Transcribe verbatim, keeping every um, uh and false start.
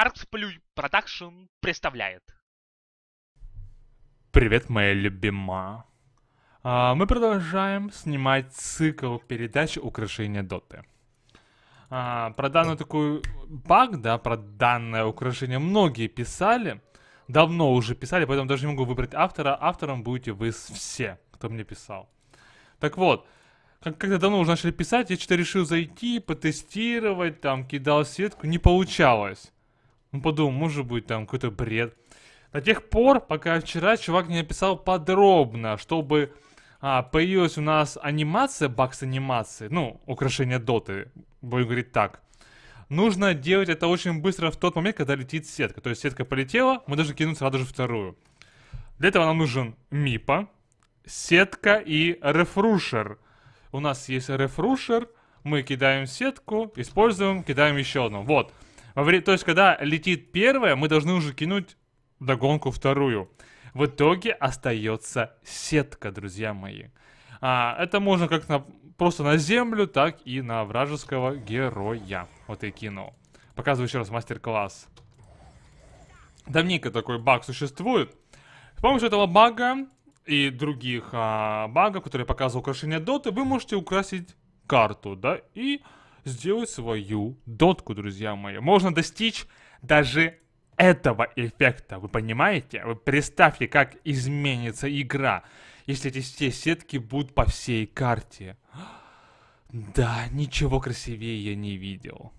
ArxPlay Production представляет. Привет, моя любима. Мы продолжаем снимать цикл передач украшения доты. Про данную такую баг, да, про данное украшение многие писали. Давно уже писали, поэтому даже не могу выбрать автора. Автором будете вы все, кто мне писал. Так вот. Когда давно уже начали писать, я что-то решил зайти, потестировать, там, кидал сетку, не получалось. Ну, подумал, может быть, там, какой-то бред. До тех пор, пока вчера чувак не написал подробно, чтобы а, появилась у нас анимация, баг с анимацией, ну, украшение доты, будем говорить так. Нужно делать это очень быстро в тот момент, когда летит сетка. То есть сетка полетела, мы должны кинуть сразу же вторую. Для этого нам нужен мипа, сетка и рефрушер. У нас есть рефрушер, мы кидаем сетку, используем, кидаем еще одну. Вот. То есть, когда летит первая, мы должны уже кинуть догонку вторую. В итоге остается сетка, друзья мои. А, это можно как на, просто на землю, так и на вражеского героя. Вот и кинул. Показываю еще раз мастер-класс. Давненько такой баг существует. С помощью этого бага и других а, багов, которые показывают украшение доты, вы можете украсить карту, да, и сделать свою дотку, друзья мои. Можно достичь даже этого эффекта, вы понимаете? Вы представьте, как изменится игра, если эти все сетки будут по всей карте. Да, ничего красивее я не видел.